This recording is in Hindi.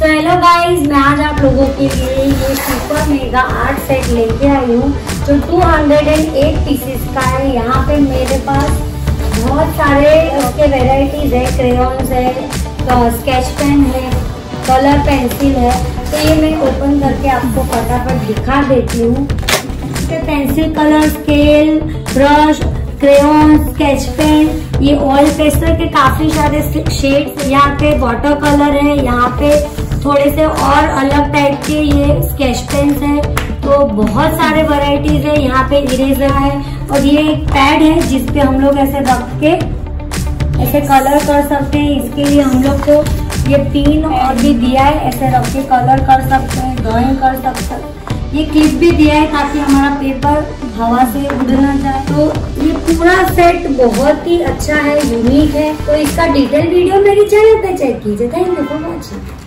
तो हेलो गाइस, मैं आज आप लोगों के लिए ये सुपर मेगा आर्ट सेट लेके आई हूँ जो 208 पीसेस का है। यहाँ पे मेरे पास बहुत सारे उसके वेराइटीज है, क्रेयॉन्स है, स्केच पेन है, कलर पेंसिल है। तो ये मैं ओपन करके आपको फटाफट दिखा देती हूँ। इसके pencil colour, scale, brush, crayons, sketch pen, ये ऑयल पेस्टर के काफी सारे शेड्स, यहाँ पे वाटर कलर है, यहाँ पे थोड़े से और अलग टाइप के ये स्केच पेन्स है। तो बहुत सारे वैरायटीज है। यहाँ पे इरेजर है और ये एक पैड है जिसपे हम लोग ऐसे रख के ऐसे कलर कर सकते हैं। इसके लिए हम लोग को ये पिन और भी दिया है, ऐसे रख के कलर कर सकते हैं, ड्रॉइंग कर सकते हैं। ये क्लिप भी दिया है ताकि हमारा पेपर हवा से उड़ना जाए। तो ये पूरा सेट बहुत ही अच्छा है, यूनिक है। तो इसका डिटेल वीडियो मेरी चैनल पे चेक कीजिए। Thank you for watching.